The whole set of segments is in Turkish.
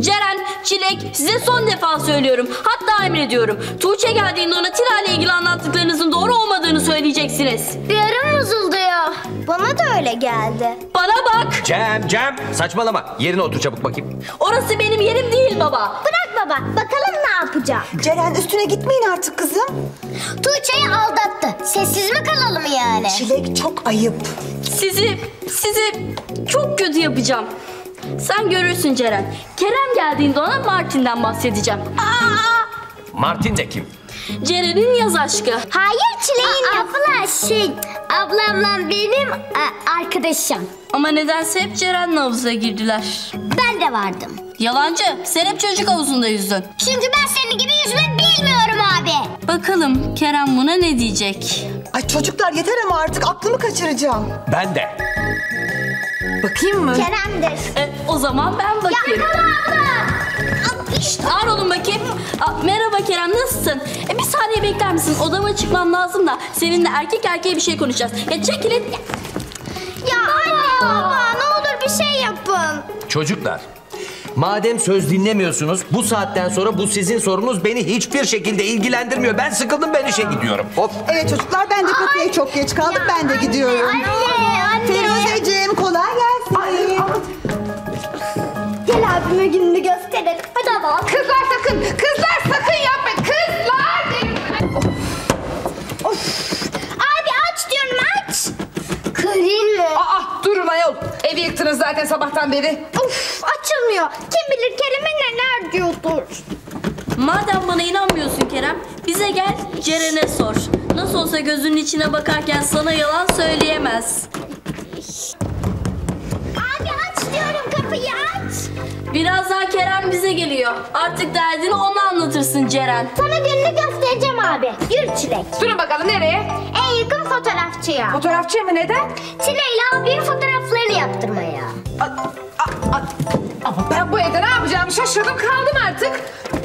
Ceren, Çilek, size son defa söylüyorum. Hatta emrediyorum. Tuğçe geldiğinde ona Tina ile ilgili anlattıklarınızın doğru olmadığını söyleyeceksiniz. Bir yarım bozuldu ya. Bana da öyle geldi. Bana bak. Cem, saçmalama. Yerine otur çabuk bakayım. Orası benim yerim değil baba. Bırak baba. Bakalım ne yapacak. Ceren, üstüne gitmeyin artık kızım. Tuğçe'yi aldattı. Sessiz mi kalalım yani? Çilek, çok ayıp. Sizi çok kötü yapacağım. Sen görürsün Ceren. Kerem geldiğinde ona Martin'den bahsedeceğim. Aa! Martin de kim? Ceren'in yaz aşkı. Hayır, Çilek'in abla ablamla benim arkadaşım. Ama nedense hep Ceren'le havuza girdiler. Ben de vardım. Yalancı, sen hep çocuk havuzunda yüzdün. Çünkü ben senin gibi yüzme bilmiyorum abi. Bakalım Kerem buna ne diyecek? Ay çocuklar yeter ama artık aklımı kaçıracağım. Ben de. Bakayım mı? Kerem'dir. O zaman ben bakayım. Yakala! İşte. Ağır olun bakayım. Merhaba Kerem, nasılsın? Bir saniye bekler misin? Odama çıkmam lazım da seninle erkek erkeğe bir şey konuşacağız. Ya çekilin. Ya anne baba, ne olur bir şey yapın. Çocuklar, madem söz dinlemiyorsunuz, bu saatten sonra bu sizin sorunuz, beni hiçbir şekilde ilgilendirmiyor. Ben sıkıldım, ben işe gidiyorum. Hop. Evet çocuklar, ben de kapıya çok geç kaldım, ben de gidiyorum. Anne. Firuzeciğim, kolay gelsin. Gel abime gününü gösterelim. Hadi bak. Kızlar sakın yapmayın. Kızlar. Of. Abi aç diyorum, aç. Kırayım mı? Durun ayol. Evi yıktınız zaten sabahtan beri. Of, açılmıyor. Kim bilir Kerem'e neler diyordur. Madem bana inanmıyorsun Kerem, bize gel Ceren'e sor. Nasıl olsa gözünün içine bakarken sana yalan söyleyemez. Abi aç diyorum, kapıyı aç. Birazdan Kerem bize geliyor. Artık derdini ona anlatırsın Ceren. Sana gününü göstereceğim abi. Yürü Çilek. Durun bakalım, nereye? En yakın fotoğrafçıya. Fotoğrafçıya mı, neden? Çilek'le abinin fotoğraflarını yaptırmaya. Ama ben bu evde ne yapacağımı şaşırdım kaldım artık.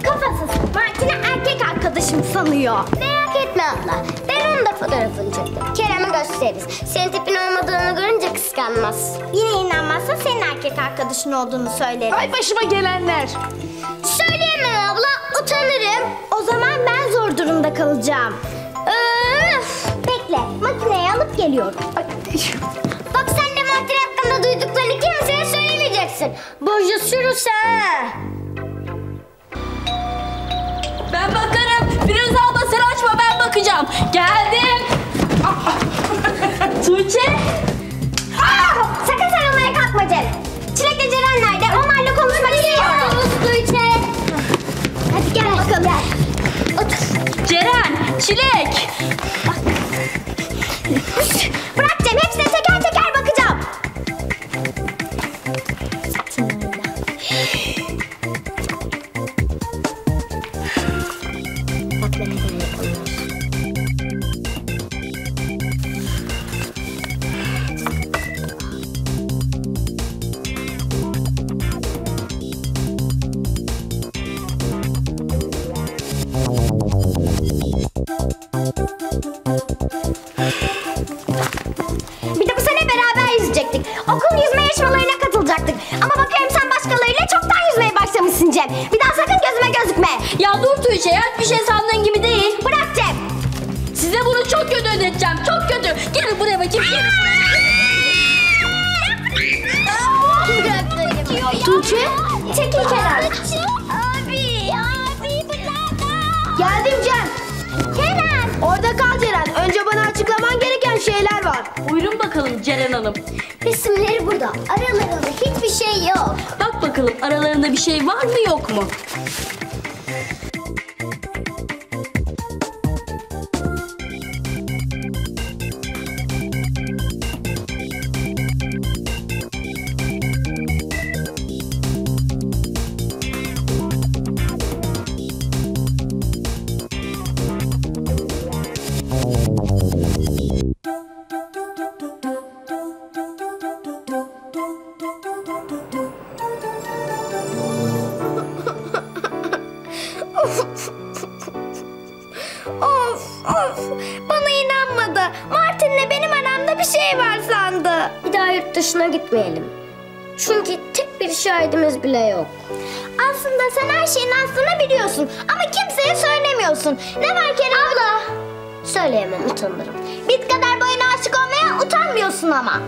Kafasız. Martin'i erkek arkadaşım sanıyor. Merak etme abla. Ben onun da fotoğrafını çektim. Kerem'e gösteririz. Senin tipin olmadığını görünce kıskanmaz. Yine inanmazsa senin erkek arkadaşın olduğunu söylerim. Ay başıma gelenler. Söyleyemem abla. Utanırım. O zaman ben zor durumda kalacağım. Öf. Bekle. Makineyi alıp geliyorum. Bak sen de Martin hakkında duyduklarını kimseye söylemeyeceksin. Boşa sürüse. Ben bakarım. Firuze abla sen açma, ben bakacağım. Geldim. Tuğçe. Sakın sarılmaya kalkma Ceren. Çilek de Ceren nerede? Onlarla konuşmak istiyorum. Tuğçe. Hadi gel bakalım. Gel. Otur. Ceren, Çilek. Bak. Bırak Cem, hepsine teker teker bakacağım. Aralarında bir şey var mı, yok mu? Gitmeyelim. Çünkü tek bir şahidimiz bile yok. Aslında sen her şeyin aslını biliyorsun ama kimseye söylemiyorsun. Ne var Kerem? Abla! Söyleyemem, utanırım. Biz kadar boyuna aşık olmaya utanmıyorsun ama.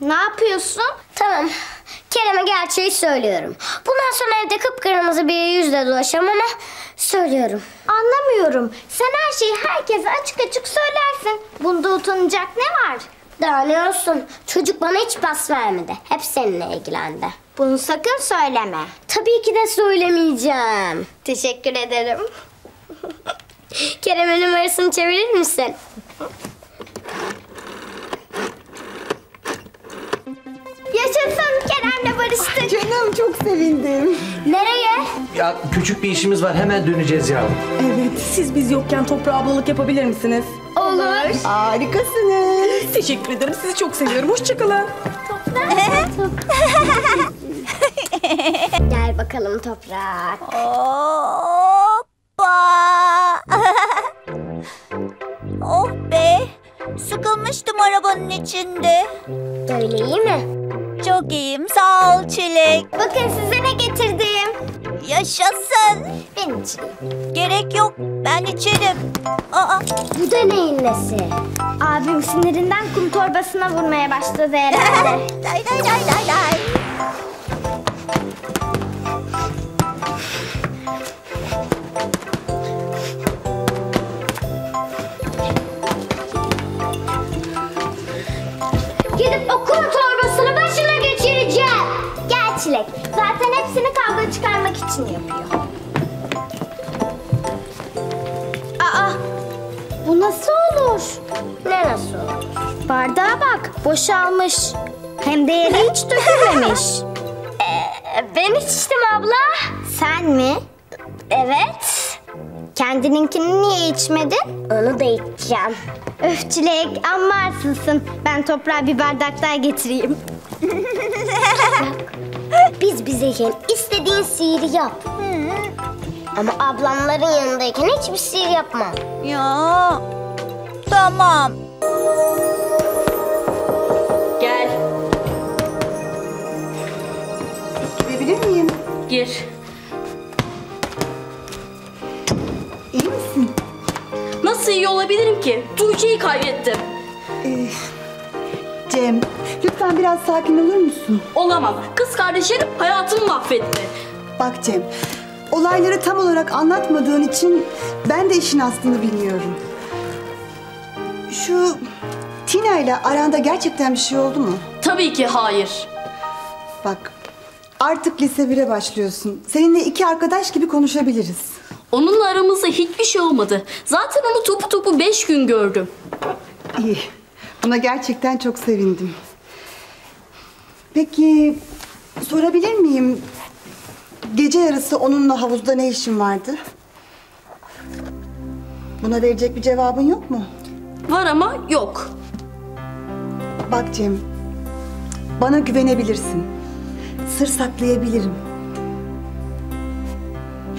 Ne yapıyorsun? Tamam. Kerem'e gerçeği söylüyorum. Bundan sonra evde kıpkırmızı bir yüzle dolaşacağım ama söylüyorum. Anlamıyorum. Sen her şeyi herkese açık açık söylersin. Bunda utanacak ne var? Daha ne olsun? Çocuk bana hiç pas vermedi. Hep seninle ilgilendi. Bunu sakın söyleme. Tabii ki de söylemeyeceğim. Teşekkür ederim. Kerem'in numarasını çevirir misin? Yaşasın, Kerem'le barıştık. Ah, canım çok sevindim. Nereye? Ya küçük bir işimiz var, hemen döneceğiz ya. Evet, siz biz yokken toprağa ablalık yapabilir misiniz? Olur. Harikasınız. Teşekkür ederim, sizi çok seviyorum. Hoşçakalın. Toprak. Gel bakalım Toprak. Hoppa. Oh be. Sıkılmıştım arabanın içinde. Öyle iyi mi? Çok iyiyim, sağ ol Çilek. Bakın size ne getirdim. Yaşasın. Ben içeyim. Gerek yok, ben içerim. Aa. Bu da neyin nesi? Abim sinirinden kum torbasına vurmaya başladı herhalde. Day day day day day. Gidip o kum torbasını başına geçireceğim. Gel Çilek. Zaten hepsini kavga çıkarmak için yapıyor. Aa! Bu nasıl olur? Ne nasıl olur? Bardağa bak. Boşalmış. Hem de yere hiç dökülmemiş. Ben içtim abla. Sen mi? Evet. Kendininkini niye içmedin? Onu da içeceğim. Öf Çilek, amma arsızsın. Ben toprağa bir bardak daha getireyim. Biz bizeyken istediğin sihiri yap. Ama ablamların yanındayken hiçbir sihir yapmam. Ya, tamam. Gel. Girebilir miyim? Gir. Nasıl iyi olabilirim ki? Tuğçe'yi kaybettim. Cem, lütfen biraz sakin olur musun? Olamam. Kız kardeşlerim hayatımı mahvetti. Bak Cem, olayları tam olarak anlatmadığın için ben de işin aslını bilmiyorum. Şu Tina ile aranda gerçekten bir şey oldu mu? Tabii ki hayır. Bak, artık lise 1'e başlıyorsun. Seninle iki arkadaş gibi konuşabiliriz. Onunla aramızda hiçbir şey olmadı. Zaten onu topu topu 5 gün gördüm. İyi. Buna gerçekten çok sevindim. Peki sorabilir miyim? Gece yarısı onunla havuzda ne işin vardı? Buna verecek bir cevabın yok mu? Var ama yok. Bak Cem, bana güvenebilirsin. Sır saklayabilirim.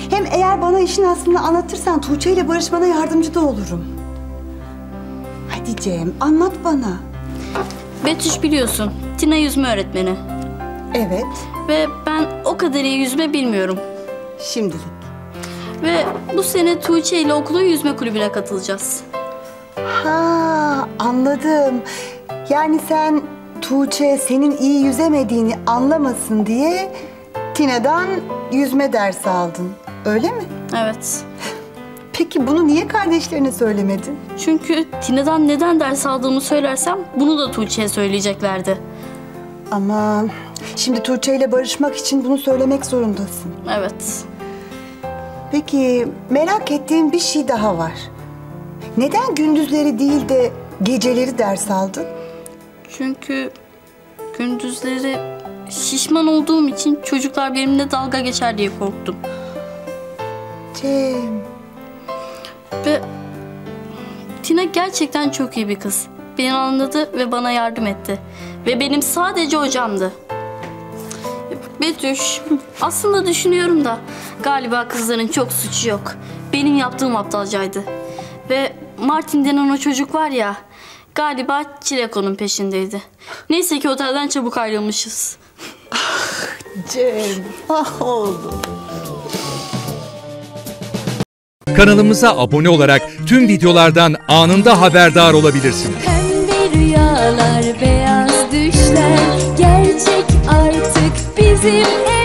Hem eğer bana işin aslını anlatırsan Tuğçe ile barışmana yardımcı da olurum. Hadi Cem, anlat bana. Betüş biliyorsun, Tina yüzme öğretmeni. Evet. Ve ben o kadar iyi yüzme bilmiyorum. Şimdilik. Ve bu sene Tuğçe ile okulun yüzme kulübüne katılacağız. Ha, anladım. Yani sen Tuğçe senin iyi yüzemediğini anlamasın diye Tina'dan yüzme dersi aldın. Öyle mi? Evet. Peki bunu niye kardeşlerine söylemedin? Çünkü Tina'dan neden ders aldığımı söylersem bunu da Tuğçe'ye söyleyeceklerdi. Ama şimdi Tuğçe ile barışmak için bunu söylemek zorundasın. Evet. Peki merak ettiğim bir şey daha var. Neden gündüzleri değil de geceleri ders aldın? Çünkü gündüzleri şişman olduğum için çocuklar benimle dalga geçer diye korktum. Cem. Ve Tina gerçekten çok iyi bir kız. Beni anladı ve bana yardım etti. Ve benim sadece hocamdı. Betüş, aslında düşünüyorum da galiba kızların çok suçu yok. Benim yaptığım aptalcaydı. Ve Martin denen o çocuk var ya, Galiba Çilek onun peşindeydi. Neyse ki otelden çabuk ayrılmışız. Ah Cem, ah oğlum. Kanalımıza abone olarak tüm videolardan anında haberdar olabilirsiniz. Pembe rüyalar, beyaz düşler, gerçek artık bizim ev.